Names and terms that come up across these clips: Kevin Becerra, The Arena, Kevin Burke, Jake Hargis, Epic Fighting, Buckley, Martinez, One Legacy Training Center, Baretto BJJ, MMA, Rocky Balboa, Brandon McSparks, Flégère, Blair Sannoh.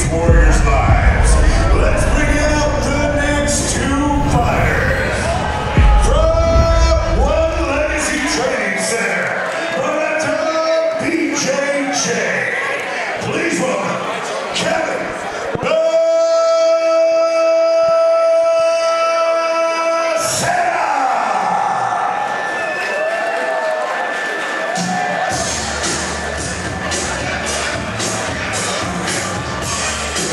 these warriors' lives. Let's bring it up to the next two fighters. From One Legacy Training Center, Baretto BJJ. Please welcome Kevin Becerra.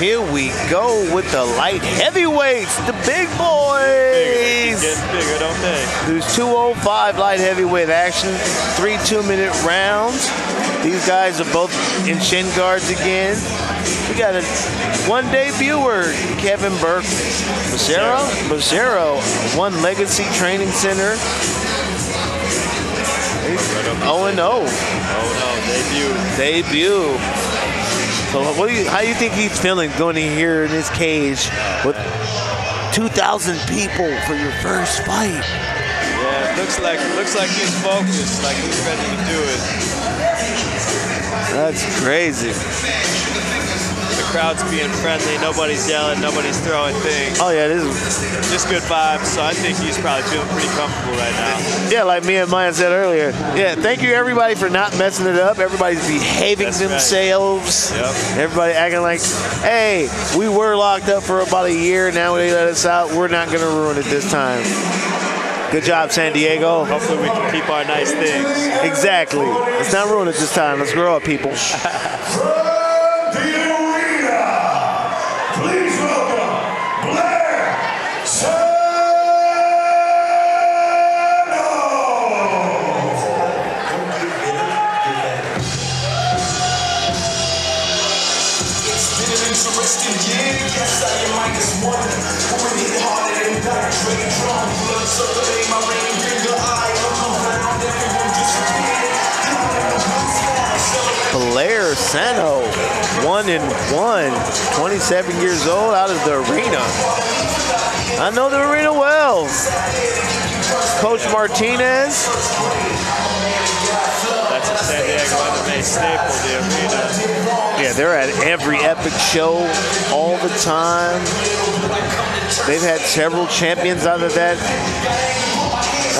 Here we go with the light heavyweights, the big boys. Bigger, don't they? There's 205 light heavyweight action, 3 two-minute rounds. These guys are both in shin guards again. We got a one debut, Kevin Burke. Mazzera, One Legacy Training Center. 0-0. Oh, no, debut. So what do you, how do you think he's feeling going in here in his cage with 2,000 people for your first fight? Yeah, it looks like he's focused, like he's ready to do it. That's crazy. The crowd's being friendly. Nobody's yelling. Nobody's throwing things. Oh yeah, this is just good vibes. So I think he's probably feeling pretty comfortable right now. Yeah, like me and Maya said earlier. Yeah, thank you everybody for not messing it up. Everybody's behaving themselves. Right. Yep. Everybody acting like, hey, we were locked up for about a year. Now they let us out. We're not gonna ruin it this time. Good job, San Diego. Hopefully we can keep our nice things. Exactly. Let's not ruin it this time. Let's grow up, people. Please welcome Blair Sannoh. It's been an interesting year. Yes, I am minus one. Pouring it harder than that. Drinking drum, blood circulating my veins. Bigger eye, come around, everyone disappeared. Blair Sannoh. 1-1, 27 years old, out of the Arena. I know the Arena well. Coach Martinez. That's a San Diego MMA staple, the Arena. Yeah, they're at every Epic show all the time. They've had several champions out of that,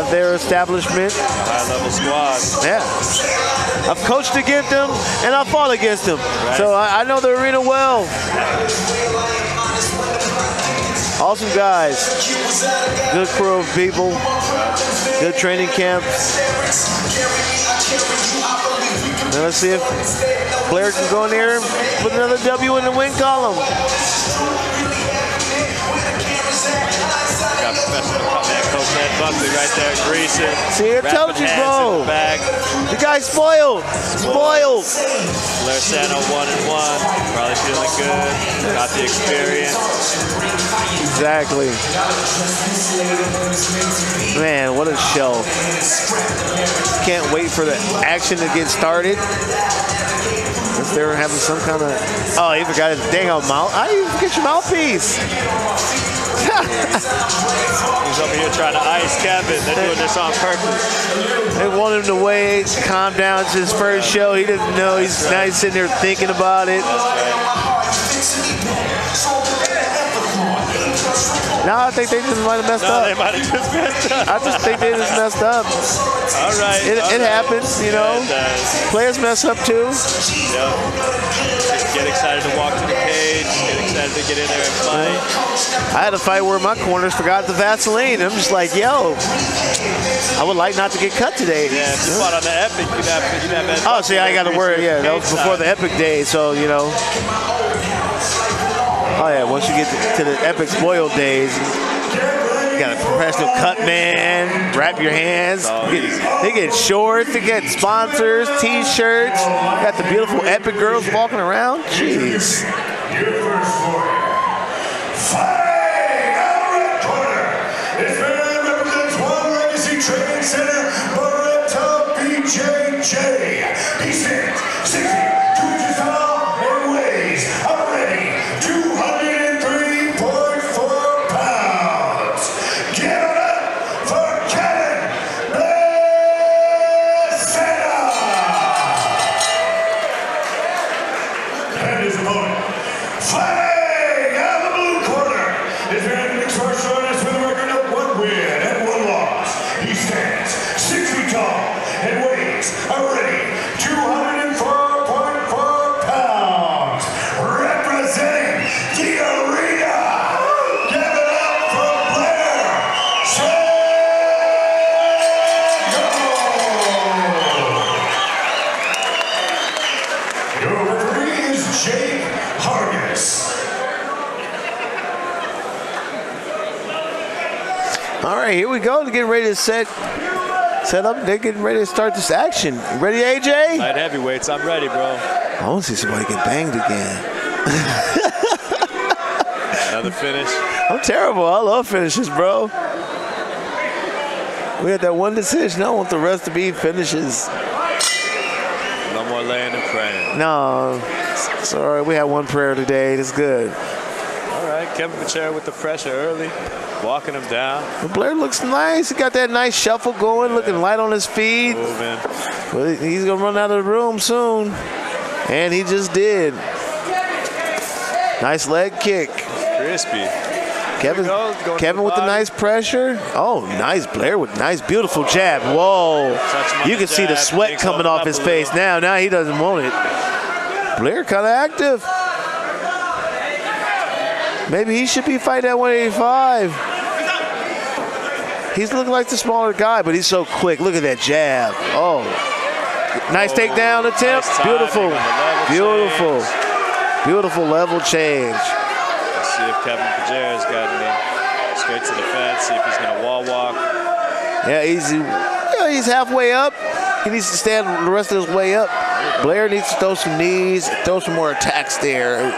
of their establishment. High-level squad. Yeah. I've coached against them, and I fought against them. Right. So I know the Arena well. Awesome guys. Good crew of people. Good training camp. Now let's see if Blair can go in here and put another W in the win column. Got professional comeback coach Ed Buckley right there, greasing. See, I told you, bro. The guy's spoiled. Spoiled. Blair Sannoh 1-1. Probably feeling good. Got the experience. Exactly. Man, what a show. Can't wait for the action to get started. If they were having some kind of... Oh, he forgot his dang old mouth. I didn't even forget your mouthpiece. He's over here trying to ice Kevin. They're doing this on purpose. They want him to wait, calm down. It's his first show. He doesn't know. He's now he's sitting there thinking about it. No, I think they just might have messed up. They might have just messed up. I just think they just messed up. All right. It happens, you know. Players mess up too. Yep. Get excited to walk to the cage. Get excited to get in there and fight. I had a fight where my corners forgot the Vaseline. I'm just like, yo, I would like not to get cut today. Yeah, if you fought on the Epic, you'd have oh, see, I ain't got to worry. Yeah, that was before the Epic day, so, you know. Oh yeah, once you get to the Epic spoil days, you got a professional cut man, wrap your hands, they get shorts, they get sponsors, t-shirts, got the beautiful Epic girls walking around, jeez. Flag out of the blue corner is Brandon McSparks, showing us with a record of 1 win and 1 loss. He stands 6 feet tall and weighs already 204.4 pounds. Representing the Arena, give it up for Blair Sannoh. Your referee is Jake Hargis. All right, here we go. They're getting ready to set up. They're getting ready to start this action. Ready, AJ? Light heavyweights. I'm ready, bro. I want to see somebody get banged again. Another finish. I'm terrible. I love finishes, bro. We had that one decision. I want the rest to be finishes. No more laying and praying. No. Sorry, we had one prayer today. That's good. All right, Kevin Becerra with the pressure early, walking him down. Well, Blair looks nice. He got that nice shuffle going, looking light on his feet. Moving. Well, he's going to run out of the room soon. And he just did. Nice leg kick. Crispy. Kevin with the nice pressure. Oh, nice. Blair with nice, beautiful jab. Whoa. You can see the sweat coming off his face now. Now he doesn't want it. Blair kind of active. Maybe he should be fighting at 185. He's looking like the smaller guy, but he's so quick. Look at that jab. Oh. Nice takedown attempt. Nice. Beautiful level change. See if Kevin Becerra's got him straight to the fence. See if he's going to wall walk. Yeah, he's halfway up. He needs to stand the rest of his way up. Blair needs to throw some knees, throw some more attacks there.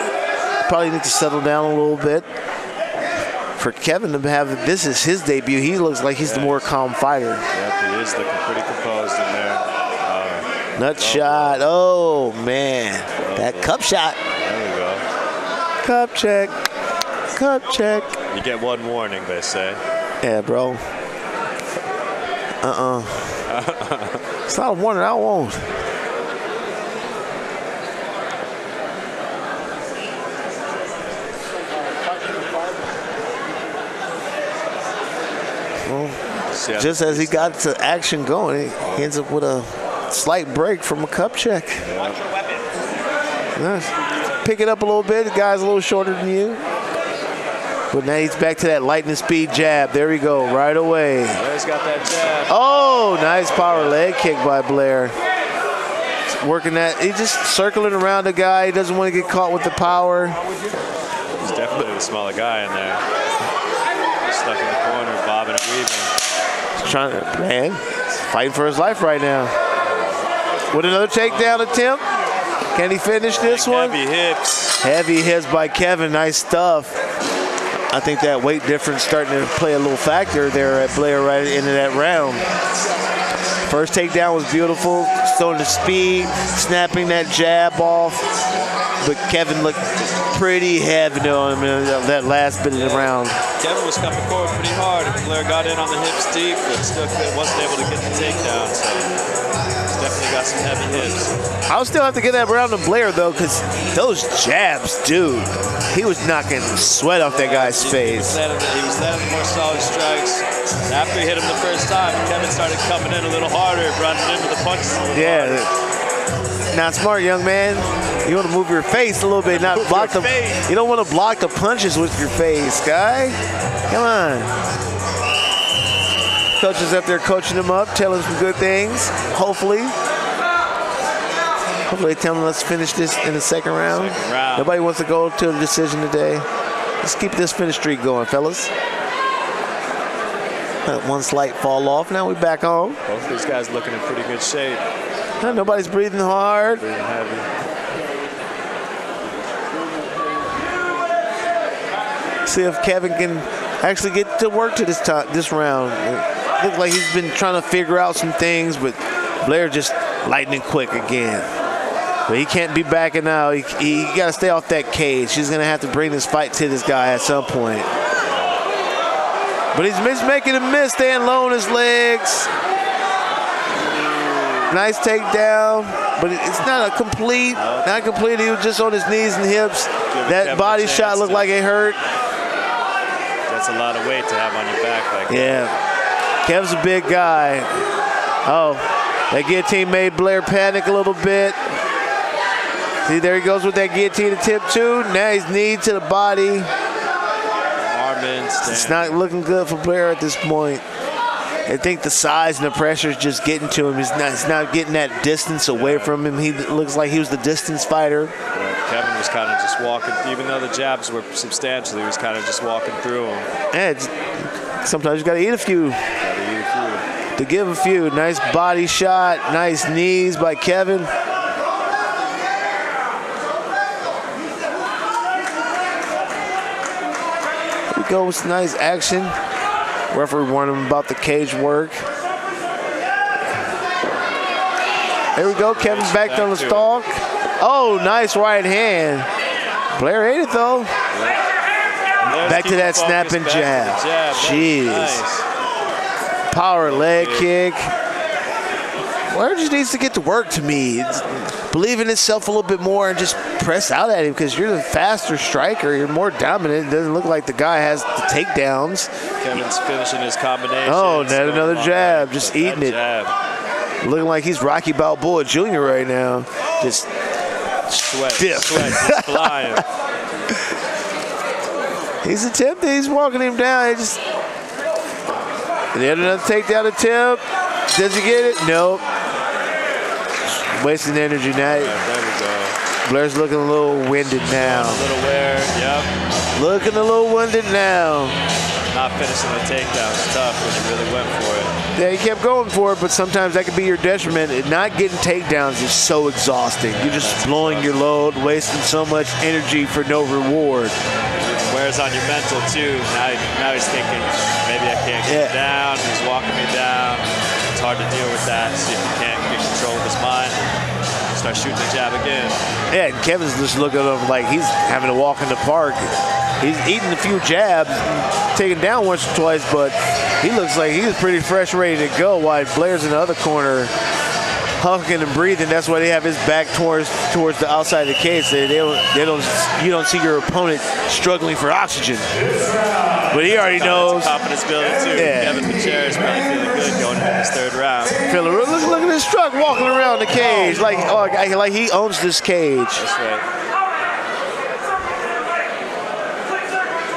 Probably needs to settle down a little bit. For Kevin to have this is his debut, he looks like he's the more calm fighter. Yep, he is looking pretty composed in there. Nut shot. Oh man, that cup shot. There we go. Cup check. Cup check. You get one warning, they say. Yeah, bro. It's not a warning, I won't. Well, just as he got to action going, he ends up with a slight break from a cup check. Watch your weapon. Yeah. Pick it up a little bit. The guy's a little shorter than you. But now he's back to that lightning speed jab. There we go, right away. Blair's got that jab. Oh, nice power leg kick by Blair. He's working that. He's just circling around the guy. He doesn't want to get caught with the power. He's definitely the smaller guy in there. Stuck in the corner, bobbing and weaving. He's trying to, man, fighting for his life right now. With another takedown attempt. Can he finish this one? Heavy hips. Heavy hits by Kevin. Nice stuff. I think that weight difference starting to play a little factor there at Blair right at the end of that round. First takedown was beautiful, throwing the speed, snapping that jab off. But Kevin looked pretty heavy on him in that last bit of the round. Kevin was coming forward pretty hard. Blair got in on the hips deep, but still wasn't able to get the takedown. So definitely got some heavy hips. I'll still have to give that round to Blair though, because those jabs, dude. He was knocking sweat off that guy's face. He was landing more solid strikes. After he hit him the first time, Kevin started coming in a little harder, running into the punches. Yeah. Not smart, young man. You want to move your face a little bit, not block the. You don't want to block the punches with your face, guy. Come on. Coach is up there coaching him up, telling him some good things. Hopefully. Hopefully they're telling us to finish this in the second round. Nobody wants to go to a decision today. Let's keep this finish streak going, fellas. That one slight fall off. Now we're back on. Both of these guys looking in pretty good shape. Nobody's breathing hard. Breathing heavy. See if Kevin can actually get to work to this round. It looks like he's been trying to figure out some things, but Blair just lightning quick again. But he can't be backing out. He got to stay off that cage. He's going to have to bring this fight to this guy at some point. But he's making a miss, staying low on his legs. Nice takedown, but it's not a complete. Not complete. He was just on his knees and hips. That body shot looked like it hurt. That's a lot of weight to have on your back like that. Yeah. Kev's a big guy. Oh, that guillotine made Blair panic a little bit. See, there he goes with that guillotine to tip two. Now he's knee to the body. It's not looking good for Blair at this point. I think the size and the pressure is just getting to him. He's not getting that distance away from him. He looks like he was the distance fighter. Yeah, Kevin was kind of just walking, even though the jabs were substantially, he was kind of just walking through them. Yeah, sometimes you got to eat a few. To give a few. Nice body shot, nice knees by Kevin. Here we go with some nice action. Referee warned him about the cage work. There we go, Kevin back on the stalk. Oh, nice right hand. Blair ate it though. Back to that snapping jab. Jeez. Power leg kick. Blair just needs to get to work to me. Believe in himself a little bit more and just press out at him because you're the faster striker. You're more dominant. It doesn't look like the guy has the takedowns. Kevin's finishing his combination. Oh, not another jab. Just eating it. Looking like he's Rocky Balboa Jr. right now. Just sweat. He's flying. He's attempting. He's walking him down. He just. And then another takedown attempt. Does he get it? Nope. Wasting energy now. Yeah, Blair's looking a little winded now. A little wear, yep. Looking a little winded now. Not finishing the takedown is tough when you really went for it. Yeah, he kept going for it, but sometimes that could be your detriment. And not getting takedowns is so exhausting. Yeah, you're just blowing your load, wasting so much energy for no reward. It wears on your mental too. Now he's thinking, maybe I can't get it down. He's walking me down. It's hard to deal with that. See if you can't get control of his mind. Start shooting the jab again. Yeah, and Kevin's just looking at him like he's having to walk in the park. He's eating a few jabs, taken down once or twice, but he looks like he's pretty fresh, ready to go, while Blair's in the other corner honking and breathing. That's why they have his back towards the outside of the cage. You don't see your opponent struggling for oxygen. But he already knows. Confidence building too. Yeah. Kevin Becerra is probably feeling good going into this third round. Look at this truck walking around the cage like he owns this cage. That's right.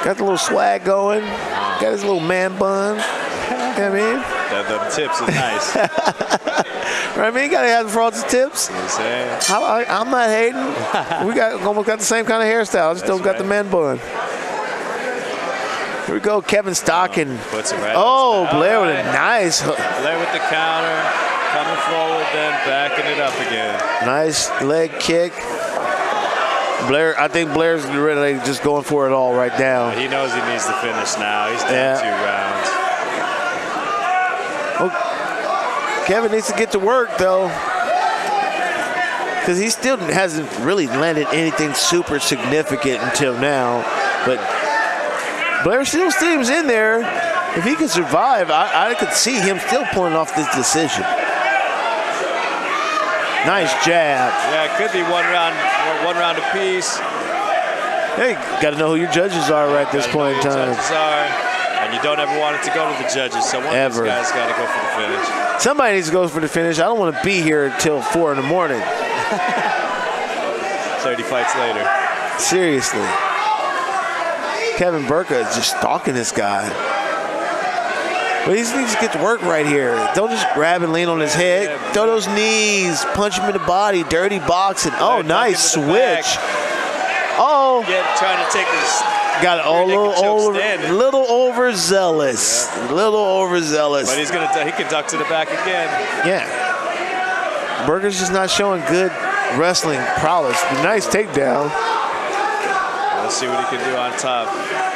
Got the little swag going. Got his little man bun. I mean, the tips are nice. Right, I mean, you gotta have the frauds and tips. I'm not hating. We almost got the same kind of hairstyle. I just don't got the man bun. Here we go, Kevin Stocking. Blair with a nice hook. Blair with the counter, coming forward, then backing it up again. Nice leg kick. Blair, I think Blair's really just going for it all right now. Yeah, he knows he needs to finish now. He's down 2 rounds. Oh. Kevin needs to get to work, though, because he still hasn't really landed anything super significant until now. But Blair still seems in there. If he can survive, I could see him still pulling off this decision. Nice jab. Yeah, it could be one round apiece. Hey, got to know who your judges are right at this point in time. And you don't ever want it to go to the judges, so one of these guys got to go for the finish. Somebody needs to go for the finish. I don't want to be here until 4 in the morning. 30 fights later. Seriously. Kevin Burke is just stalking this guy. But he needs to get to work right here. Don't just grab and lean on his head. Yeah, throw those knees, punch him in the body, dirty boxing. Oh, nice switch. Oh. Yeah, trying to take this. Got a little overzealous. Yeah. Little overzealous. But he can duck to the back again. Yeah. Burger's just not showing good wrestling prowess. Nice takedown. Let's see what he can do on top.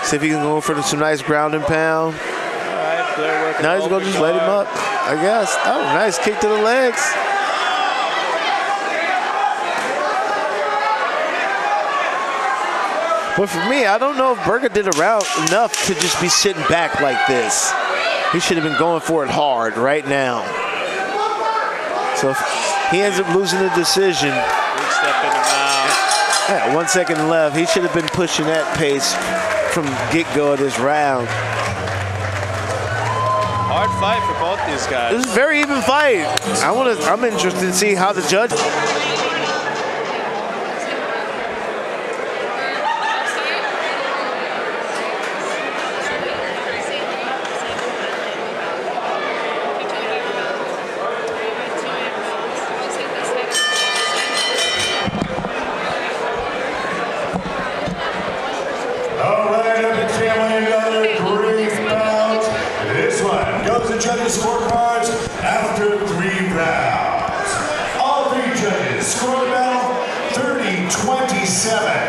See if he can go for some nice ground and pound. All right, Blair working. Now he's going to just let him up, I guess. Oh, nice kick to the legs. But for me, I don't know if Burke did around enough to just be sitting back like this. He should have been going for it hard right now. So if he ends up losing the decision. Good step in the mouth. Yeah, 1 second left. He should have been pushing that pace from get-go of this round. Hard fight for both these guys. This is a very even fight. I'm interested to see how the judge. Scored the battle 30-27.